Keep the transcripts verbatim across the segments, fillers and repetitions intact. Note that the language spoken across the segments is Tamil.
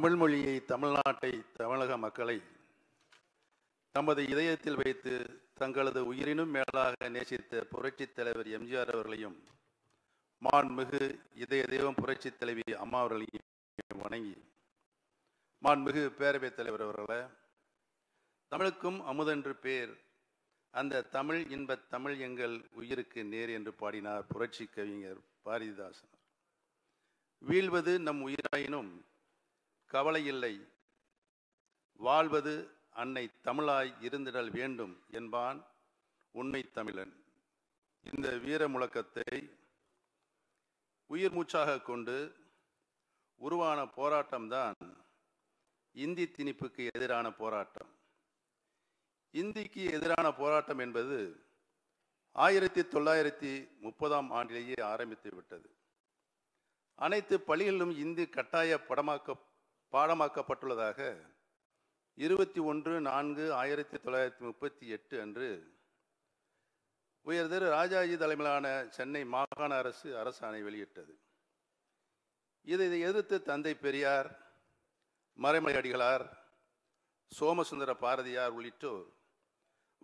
தமிழ் மொழியை, தமிழ்நாட்டை, தமிழக மக்களை தமது இதயத்தில் வைத்து தங்களது உயிரினும் மேலாக நேசித்த புரட்சித் தலைவர் எம் ஜி ஆர் அவர்களையும் மாண்புமிகு இதய தெய்வம் புரட்சித் தலைவி அம்மா அவர்களையும் வணங்கி, மாண்புமிகு பேரவைத் தலைவர் அவர்களே, தமிழுக்கும் அமுதென்று பேர், அந்த தமிழ் இன்பத் தமிழ் எங்கள் உயிருக்கு நேர் என்று பாடினார் புரட்சி கவிஞர் பாரதிதாசன். வீழ்வது நம் உயிராயினும் கவலை இல்லை, வாழ்வது அன்னை தமிழாய் இருந்திடல் வேண்டும் என்பான் உண்மை தமிழன். இந்த வீர முழக்கத்தை உயிர் மூச்சாக கொண்டு உருவான போராட்டம்தான் இந்தி திணிப்புக்கு எதிரான போராட்டம். இந்திக்கு எதிரான போராட்டம் என்பது ஆயிரத்தி தொள்ளாயிரத்தி முப்பதாம் ஆண்டிலேயே ஆரம்பித்து விட்டது. அனைத்து பள்ளிகளிலும் இந்தி கட்டாய படமாக்க பாடமாக்கப்பட்டுள்ளதாக இருபத்தி ஒன்று நான்கு ஆயிரத்தி தொள்ளாயிரத்தி முப்பத்தி எட்டு அன்று உயர்திரு ராஜாஜி தலைமையிலான சென்னை மாகாண அரசு அரசாணை வெளியிட்டது. இதை எதிர்த்து தந்தை பெரியார், மறைமலை அடிகளார், சோமசுந்தர பாரதியார் உள்ளிட்டோர்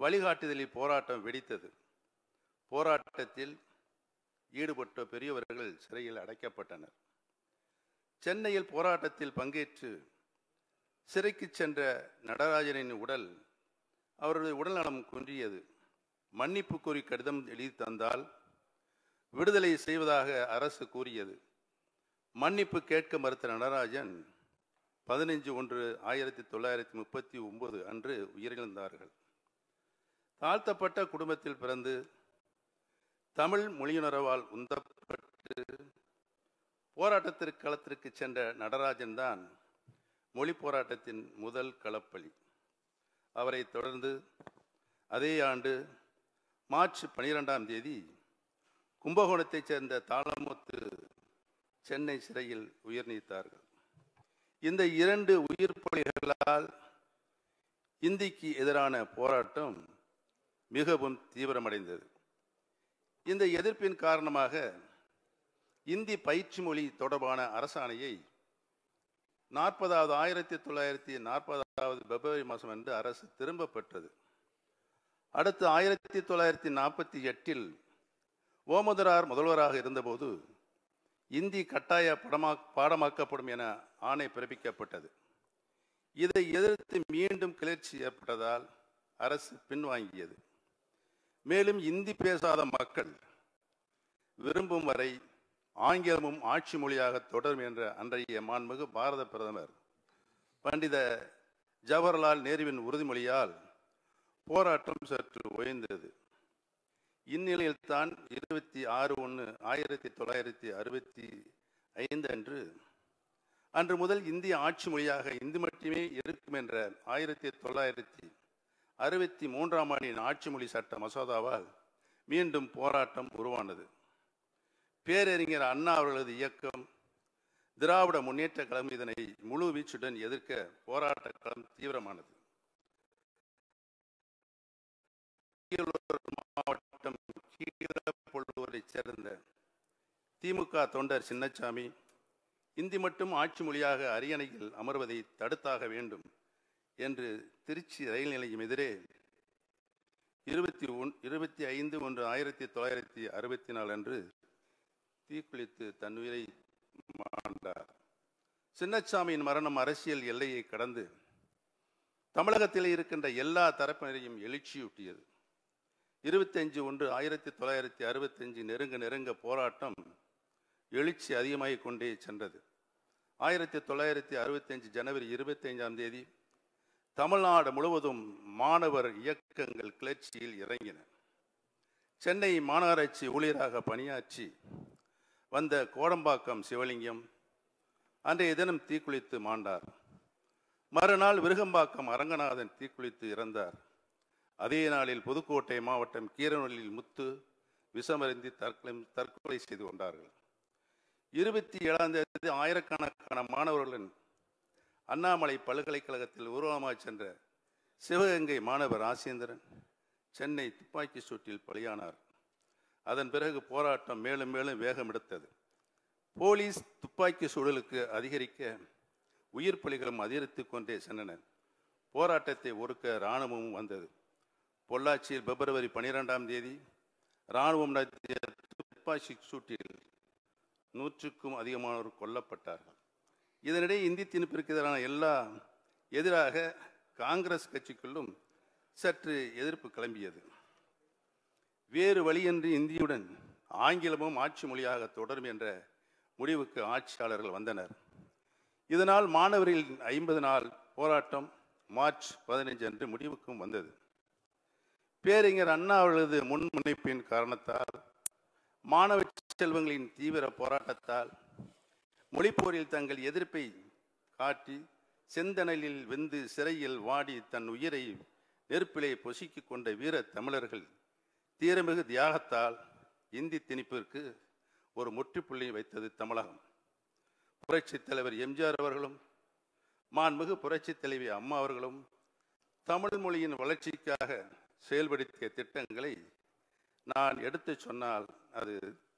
வழிகாட்டுதலில் போராட்டம் வெடித்தது. போராட்டத்தில் ஈடுபட்ட பெரியவர்கள் சிறையில் அடைக்கப்பட்டனர். சென்னையில் போராட்டத்தில் பங்கேற்று சிறைக்கு சென்ற நடராஜனின் உடல், அவருடைய உடல்நலம் குன்றியது. மன்னிப்பு கோரி கடிதம் எழுதி தந்தால் விடுதலை செய்வதாக அரசு கூறியது. மன்னிப்பு கேட்க மறுத்த நடராஜன் பதினைஞ்சு ஒன்று ஆயிரத்தி தொள்ளாயிரத்தி முப்பத்தி ஒன்பது அன்று உயிரிழந்தார்கள். தாழ்த்தப்பட்ட குடும்பத்தில் பிறந்து தமிழ் மொழியுணர்வால் உந்தப்பட்டு போராட்டத்திற்கு களத்திற்கு சென்ற நடராஜன் தான் மொழி போராட்டத்தின் முதல் களப்பலி. அவரை தொடர்ந்து அதே ஆண்டு மார்ச் பனிரெண்டாம் தேதி கும்பகோணத்தைச் சேர்ந்த தாளமோத்து சென்னை சிறையில் உயிர் நீத்தார்கள். இந்த இரண்டு உயிர் பலிகளால் இந்திக்கு எதிரான போராட்டம் மிகவும் தீவிரமடைந்தது. இந்த எதிர்ப்பின் காரணமாக இந்தி பயிற்சி மொழி தொடர்பான அரசாணையை நாற்பதாவது ஆயிரத்தி தொள்ளாயிரத்தி நாற்பதாவது பிப்ரவரி மாதம் அன்று அரசு திரும்ப பெற்றது. அடுத்து ஆயிரத்தி தொள்ளாயிரத்தி நாற்பத்தி எட்டில் ஓமதுரார் முதல்வராக இருந்தபோது இந்தி கட்டாய படமா பாடமாக்கப்படும் என ஆணை பிறப்பிக்கப்பட்டது. இதை எதிர்த்து மீண்டும் கிளர்ச்சி ஏற்பட்டதால் அரசு பின்வாங்கியது. மேலும் இந்தி பேசாத மக்கள் விரும்பும் வரை ஆங்கிலமும் ஆட்சி மொழியாக தொடரும் என்ற அன்றைய மாண்புமிகு பாரத பிரதமர் பண்டித ஜவஹர்லால் நேருவின் உறுதிமொழியால் போராட்டம் சற்று ஓய்ந்தது. இந்நிலையில்தான் இருபத்தி ஆறு ஒன்று ஆயிரத்தி தொள்ளாயிரத்தி அறுபத்தி ஐந்து அன்று அன்று முதல் இந்திய ஆட்சி மொழியாக இந்தி மட்டுமே இருக்கும் என்ற ஆயிரத்தி தொள்ளாயிரத்தி அறுபத்தி மூன்றாம் ஆண்டின் ஆட்சி மொழி சட்ட மசோதாவால் மீண்டும் போராட்டம் உருவானது. பேரறிஞர் அண்ணா அவர்களது இயக்கம், திராவிட முன்னேற்ற கழகம் இதனை முழு வீச்சுடன் எதிர்க்க போராட்ட களம் தீவிரமானது. மாவட்டம் கீழப்பொள்ளூரை சேர்ந்த திமுக தொண்டர் சின்னசாமி இந்தி மட்டும் ஆட்சி மொழியாக அரியணையில் அமர்வதை தடுத்தாக வேண்டும் என்று திருச்சி ரயில் நிலையம் எதிரே இருபத்தி ஒன் இருபத்தி ஐந்து ஒன்று ஆயிரத்தி தொள்ளாயிரத்தி அறுபத்தி நாலு அன்று தீக்குளித்து தன்னுயிரை மாண்டார். சின்னசாமியின் மரணம் அரசியல் எல்லையை கடந்து தமிழகத்தில் இருக்கின்ற எல்லா தரப்பினரையும் எழுச்சியூட்டியது. இருபத்தஞ்சு ஒன்று ஆயிரத்தி தொள்ளாயிரத்தி அறுபத்தஞ்சு நெருங்க நெருங்க போராட்டம் எழுச்சி அதிகமாகிக் கொண்டே சென்றது. ஆயிரத்தி தொள்ளாயிரத்தி அறுபத்தஞ்சு ஜனவரி இருபத்தைந்தாம் தேதி தமிழ்நாடு முழுவதும் மாணவர் இயக்கங்கள் கிளர்ச்சியில் இறங்கின. சென்னை மாநகராட்சி ஊழியராக பணியாற்றி வந்த கோடம்பாக்கம் சிவலிங்கம் அன்றைய தினம் தீக்குளித்து மாண்டார். மறுநாள் விருகம்பாக்கம் அரங்கநாதன் தீக்குளித்து இறந்தார். அதே நாளில் புதுக்கோட்டை மாவட்டம் கீரனூரில் முத்து விஷமருந்தி தற்கொலை தற்கொலை செய்து கொண்டார்கள். இருபத்தி ஏழாம் தேதி ஆயிரக்கணக்கான மாணவர்களுடன் அண்ணாமலை பல்கலைக்கழகத்தில் ஊர்வலமாய் சென்ற சிவகங்கை மாணவர் ராசேந்திரன் சென்னை துப்பாக்கி சூட்டில் பலியானார். அதன் பிறகு போராட்டம் மேலும் மேலும் வேகம் எடுத்தது. போலீஸ் துப்பாக்கி சூழலுக்கு அதிகரிக்க உயிர் பலிகளும் அதிகரித்து கொண்டே சென்றன. போராட்டத்தை ஒடுக்க இராணுவமும் வந்தது. பொள்ளாச்சியில் பிப்ரவரி பனிரெண்டாம் தேதி இராணுவம் நடத்திய துப்பாக்கி சூட்டில் நூற்றுக்கும் அதிகமானோர் கொல்லப்பட்டார்கள். இதனிடையே இந்தி திணிப்பிற்கு எதிரான எல்லா எதிராக காங்கிரஸ் கட்சிக்குள்ளும் சற்று எதிர்ப்பு கிளம்பியது. வேறு வழியின்றி இந்தியுடன் ஆங்கிலமும் ஆட்சி மொழியாக தொடரும் என்ற முடிவுக்கு ஆட்சியாளர்கள் வந்தனர். இதனால் மாணவர்களின் ஐம்பது நாள் போராட்டம் மார்ச் பதினைஞ்சு அன்று முடிவுக்கும் வந்தது. பேரறிஞர் அண்ணா அவர்களது முன்முனைப்பின் காரணத்தால், மாணவ செல்வங்களின் தீவிர போராட்டத்தால், மொழிப்போரில் தங்கள் எதிர்ப்பை காட்டி செந்தனலில் வெந்து சிறையில் வாடி தன் உயிரை நெருப்பிலே பொசுக்கி கொண்ட வீர தமிழர்கள் தீரமிகு தியாகத்தால் இந்தி திணிப்பிற்கு ஒரு முற்றுப்புள்ளி வைத்தது தமிழகம். புரட்சித் தலைவர் எம் ஜி ஆர் அவர்களும் மாண்புமிகு புரட்சித் தலைவி அம்மா அவர்களும் தமிழ் மொழியின் வளர்ச்சிக்காக செயல்படுத்திய திட்டங்களை நான் எடுத்து சொன்னால் அது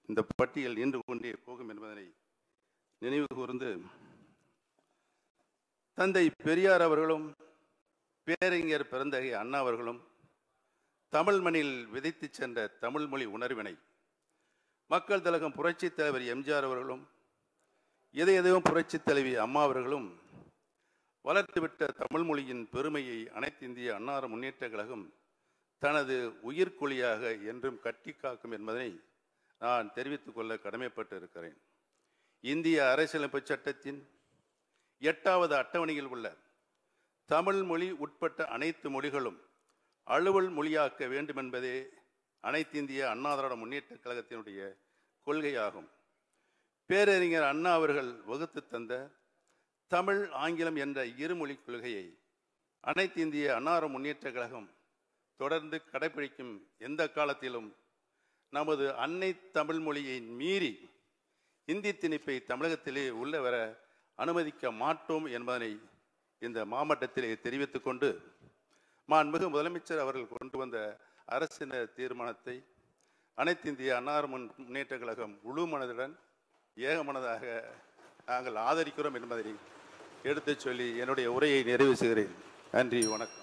இந்த பட்டியல் நின்று கொண்டே போகும் என்பதனை நினைவு கூர்ந்து, தந்தை பெரியார் அவர்களும் பேரறிஞர் பெருந்தகை அண்ணா அவர்களும் தமிழ் மண்ணில் விதைத்து சென்ற தமிழ் மொழி உணர்வினை மக்கள் திலகம் புரட்சித் தலைவர் எம் ஜி ஆர் அவர்களும் எதை எதையும் புரட்சித் தலைவி அம்மா அவர்களும் வளர்த்துவிட்ட தமிழ் மொழியின் பெருமையை அனைத்து இந்திய அன்னார முன்னேற்ற கழகம் தனது உயிர்கொலியாக என்றும் கட்டி காக்கும் என்பதனை நான் தெரிவித்துக் கொள்ள கடமைப்பட்டு இருக்கிறேன். இந்திய அரசியலமைப்பு சட்டத்தின் எட்டாவது அட்டவணையில் உள்ள தமிழ் மொழி உட்பட்ட அனைத்து மொழிகளும் அலுவல் மொழியாக்க வேண்டும் என்பதே அனைத்து இந்திய அண்ணா திராவிட முன்னேற்ற கழகத்தினுடைய கொள்கையாகும். பேரறிஞர் அண்ணா அவர்கள் வகுத்து தந்த தமிழ் ஆங்கிலம் என்ற இருமொழி கொள்கையை அனைத்து இந்திய அண்ணா திராவிட முன்னேற்ற கழகம் தொடர்ந்து கடைபிடிக்கும். எந்த காலத்திலும் நமது அன்னை தமிழ் மொழியை மீறி இந்தி திணிப்பை தமிழகத்திலே உள்ள வர அனுமதிக்க மாட்டோம் என்பதனை இந்த மாவட்டத்திலே தெரிவித்து கொண்டு, மாண்புமிகு முதலமைச்சர் அவர்கள் கொண்டு வந்த அரசினர் தீர்மானத்தை அனைத்து இந்திய அண்ணா முன்னேற்ற கழகம் முழு மனதுடன் ஏகமனதாக நாங்கள் ஆதரிக்கிறோம் என்பதை எடுத்துச் சொல்லி என்னுடைய உரையை நிறைவு செய்கிறேன். நன்றி, வணக்கம்.